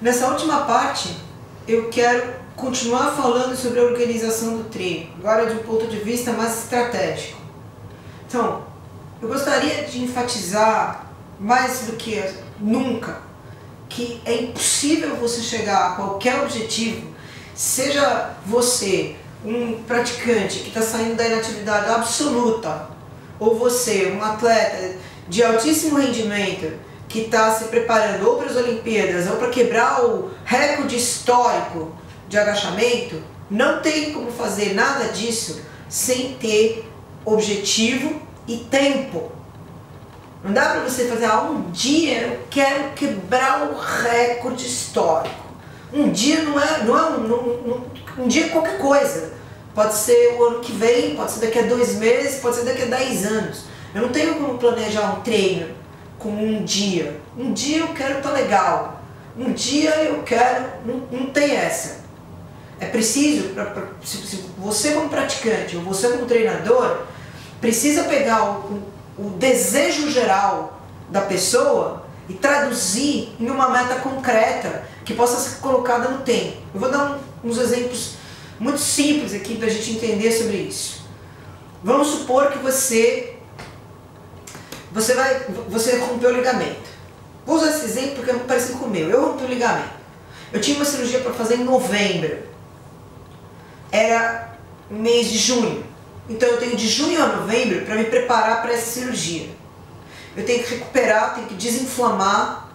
Nessa última parte, eu quero continuar falando sobre a organização do treino, agora de um ponto de vista mais estratégico. Então, eu gostaria de enfatizar, mais do que nunca, que é impossível você chegar a qualquer objetivo, seja você um praticante que está saindo da inatividade absoluta, ou você, um atleta de altíssimo rendimento, que está se preparando ou para as Olimpíadas, ou para quebrar o recorde histórico de agachamento, não tem como fazer nada disso sem ter objetivo e tempo. Não dá para você fazer, um dia eu quero quebrar o recorde histórico. Um dia um dia é qualquer coisa. Pode ser o ano que vem, pode ser daqui a 2 meses, pode ser daqui a 10 anos. Eu não tenho como planejar um treino com um dia. Um dia eu quero estar legal. Um dia eu quero... Não tem essa. É preciso, se você como praticante ou você como treinador, precisa pegar o desejo geral da pessoa e traduzir em uma meta concreta que possa ser colocada no tempo. Eu vou dar uns exemplos muito simples aqui para a gente entender sobre isso. Vamos supor que você rompeu o ligamento. Vou usar esse exemplo porque é muito parecido com o meu. Eu rompi o ligamento. Eu tinha uma cirurgia para fazer em novembro. Era mês de junho. Então eu tenho de junho a novembro para me preparar para essa cirurgia. Eu tenho que recuperar, tenho que desinflamar,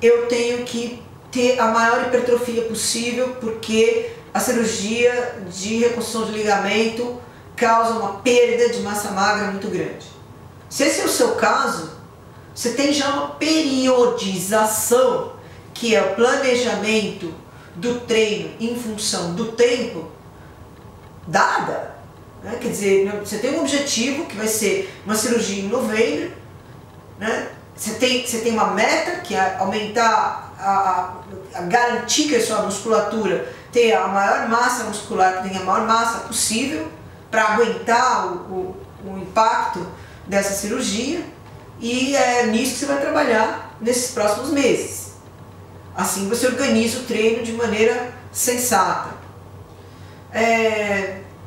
eu tenho que ter a maior hipertrofia possível, porque a cirurgia de reconstrução de ligamento causa uma perda de massa magra muito grande. Se esse é o seu caso, você tem já uma periodização, que é o planejamento do treino em função do tempo, dada. Né? Quer dizer, você tem um objetivo, que vai ser uma cirurgia em novembro, né? Você tem uma meta, que é aumentar, garantir que a sua musculatura tenha a maior massa muscular, tenha a maior massa possível, para aguentar o impacto dessa cirurgia, e é nisso que você vai trabalhar nesses próximos meses. Assim você organiza o treino de maneira sensata.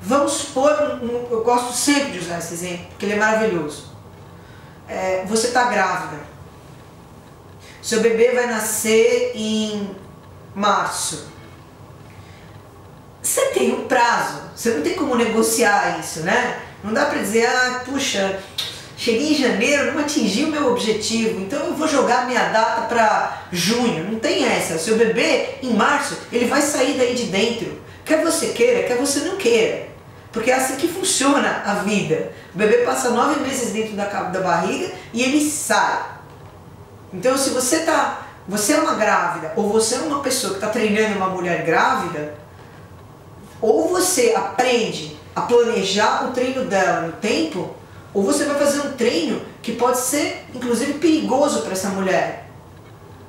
Vamos supor, eu gosto sempre de usar esse exemplo, porque ele é maravilhoso. Você está grávida. Seu bebê vai nascer em março. Você tem um prazo, você não tem como negociar isso, né? Não dá para dizer, puxa, cheguei em janeiro, não atingi o meu objetivo, então eu vou jogar minha data para junho. Não tem essa. Seu bebê, em março, ele vai sair daí de dentro. Quer você queira, quer você não queira. Porque é assim que funciona a vida. O bebê passa 9 meses dentro da barriga e ele sai. Então, se você é uma grávida, ou você é uma pessoa que está treinando uma mulher grávida, ou você aprende a planejar o treino dela no tempo, ou você vai fazer um treino que pode ser, inclusive, perigoso para essa mulher.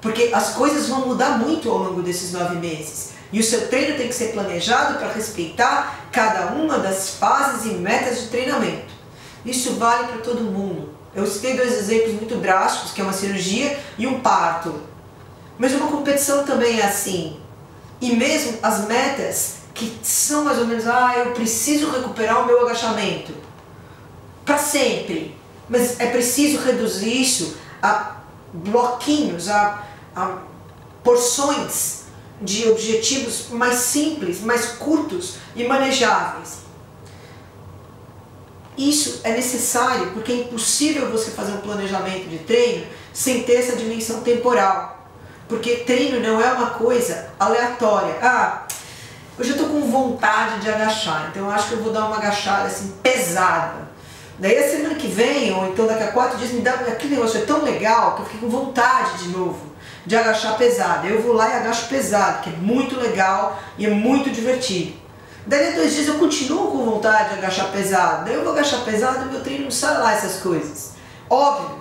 Porque as coisas vão mudar muito ao longo desses 9 meses. E o seu treino tem que ser planejado para respeitar cada uma das fases e metas de treinamento. Isso vale para todo mundo. Eu citei 2 exemplos muito drásticos, que é uma cirurgia e um parto. Mas uma competição também é assim. E mesmo as metas que são mais ou menos, eu preciso recuperar o meu agachamento para sempre. Mas é preciso reduzir isso a bloquinhos, a porções de objetivos mais simples, mais curtos e manejáveis. Isso é necessário porque é impossível você fazer um planejamento de treino sem ter essa dimensão temporal. Porque treino não é uma coisa aleatória. Hoje eu estou com vontade de agachar, então eu acho que eu vou dar uma agachada assim pesada. Daí a semana que vem, ou então daqui a 4 dias, me dá aquele negócio, é tão legal que eu fiquei com vontade de novo de agachar pesado. Eu vou lá e agacho pesado, que é muito legal e é muito divertido. Daí 2 dias eu continuo com vontade de agachar pesado. Daí eu vou agachar pesado e meu treino não sai lá essas coisas. Óbvio,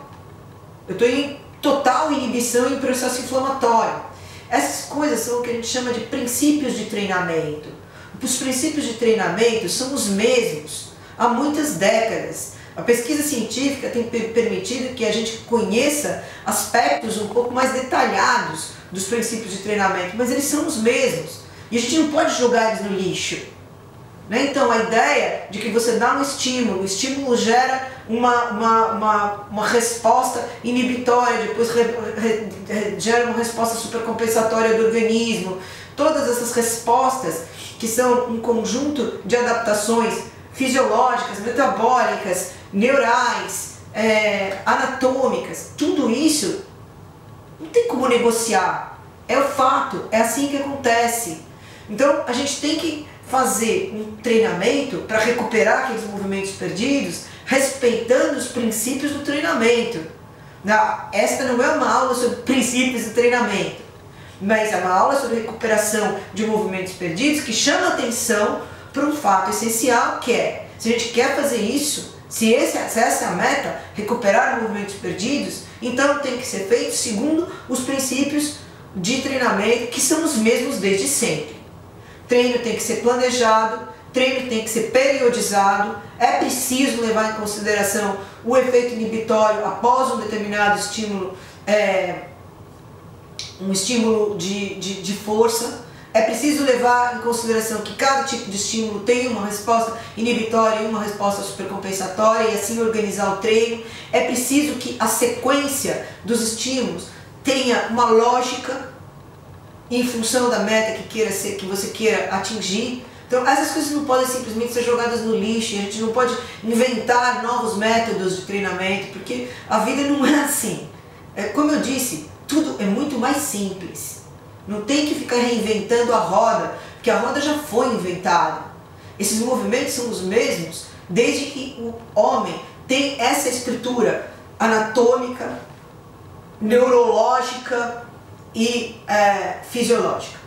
eu estou em total inibição e processo inflamatório. Essas coisas são o que a gente chama de princípios de treinamento. Os princípios de treinamento são os mesmos há muitas décadas. A pesquisa científica tem permitido que a gente conheça aspectos um pouco mais detalhados dos princípios de treinamento, mas eles são os mesmos. E a gente não pode jogar eles no lixo. Né? Então a ideia de que você dá um estímulo gera uma resposta inibitória, depois gera uma resposta supercompensatória do organismo. Todas essas respostas que são um conjunto de adaptações fisiológicas, metabólicas, neurais, anatômicas, tudo isso não tem como negociar, é o fato, é assim que acontece. Então a gente tem que fazer um treinamento para recuperar aqueles movimentos perdidos, respeitando os princípios do treinamento. Esta não é uma aula sobre princípios do treinamento, mas é uma aula sobre recuperação de movimentos perdidos que chama atenção para um fato essencial, que é, se a gente quer fazer isso, se essa é a meta, recuperar movimentos perdidos, então tem que ser feito segundo os princípios de treinamento, que são os mesmos desde sempre. Treino tem que ser planejado, treino tem que ser periodizado, é preciso levar em consideração o efeito inibitório após um determinado estímulo, um estímulo de força. É preciso levar em consideração que cada tipo de estímulo tem uma resposta inibitória e uma resposta supercompensatória, e assim organizar o treino. É preciso que a sequência dos estímulos tenha uma lógica em função da meta que você queira atingir. Então essas coisas não podem simplesmente ser jogadas no lixo, a gente não pode inventar novos métodos de treinamento, porque a vida não é assim. Como eu disse, tudo é muito mais simples. Não tem que ficar reinventando a roda, porque a roda já foi inventada. Esses movimentos são os mesmos desde que o homem tem essa estrutura anatômica, neurológica e fisiológica.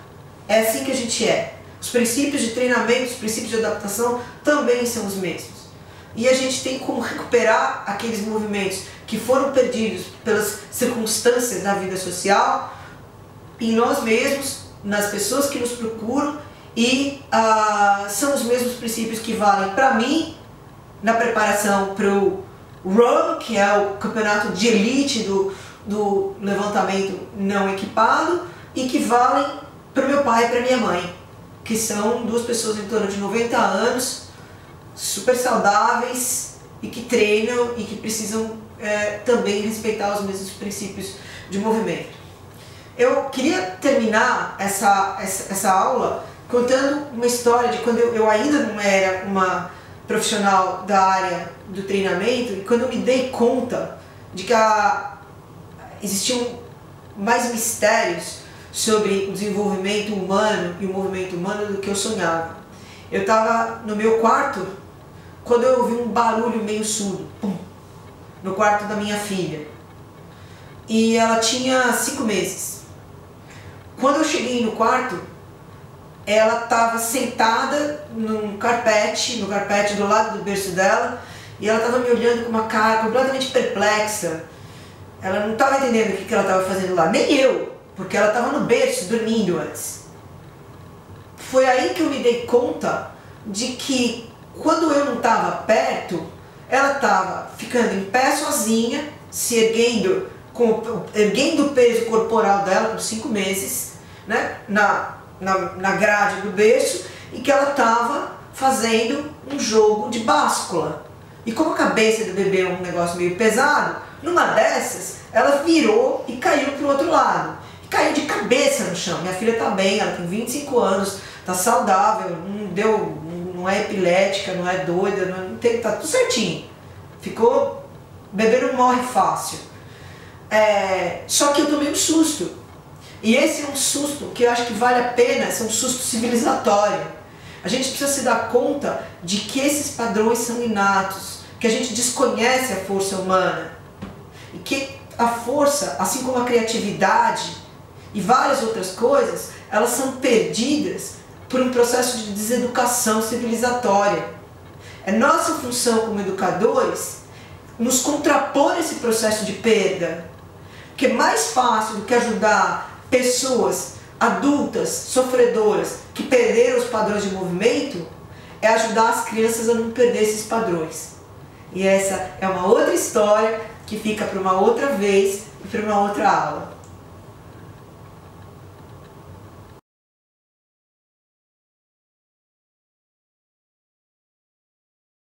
É assim que a gente é. Os princípios de treinamento, os princípios de adaptação também são os mesmos. E a gente tem como recuperar aqueles movimentos que foram perdidos pelas circunstâncias da vida social, em nós mesmos, nas pessoas que nos procuram, e são os mesmos princípios que valem para mim na preparação para o RUN, que é o campeonato de elite do levantamento não equipado, e que valem para meu pai e para minha mãe, que são duas pessoas em torno de 90 anos, super saudáveis e que treinam e que precisam também respeitar os mesmos princípios de movimento. Eu queria terminar essa aula contando uma história de quando eu ainda não era uma profissional da área do treinamento, e quando eu me dei conta de que existiam mais mistérios sobre o desenvolvimento humano e o movimento humano do que eu sonhava. Eu estava no meu quarto quando eu ouvi um barulho meio surdo, pum, no quarto da minha filha. E ela tinha 5 meses. Quando eu cheguei no quarto, ela estava sentada no carpete do lado do berço dela, e ela estava me olhando com uma cara completamente perplexa. Ela não estava entendendo o que ela estava fazendo lá, nem eu, porque ela estava no berço, dormindo antes. Foi aí que eu me dei conta de que, quando eu não estava perto, ela estava ficando em pé sozinha, se erguendo, erguendo o peso corporal dela com 5 meses, né, na grade do berço, e que ela estava fazendo um jogo de báscula. E como a cabeça do bebê é um negócio meio pesado, numa dessas ela virou e caiu para o outro lado. E caiu de cabeça no chão. Minha filha está bem, ela tem 25 anos, está saudável, não é epilética, não é doida, está tudo certinho. O bebê não morre fácil. Só que eu tomei um susto, e esse é um susto que eu acho que vale a pena, é um susto civilizatório. A gente precisa se dar conta de que esses padrões são inatos, que a gente desconhece a força humana, e que a força, assim como a criatividade e várias outras coisas, elas são perdidas por um processo de deseducação civilizatória. É nossa função como educadores nos contrapor esse processo de perda. Que é mais fácil do que ajudar pessoas adultas, sofredoras, que perderam os padrões de movimento, é ajudar as crianças a não perder esses padrões. E essa é uma outra história que fica para uma outra vez e para uma outra aula.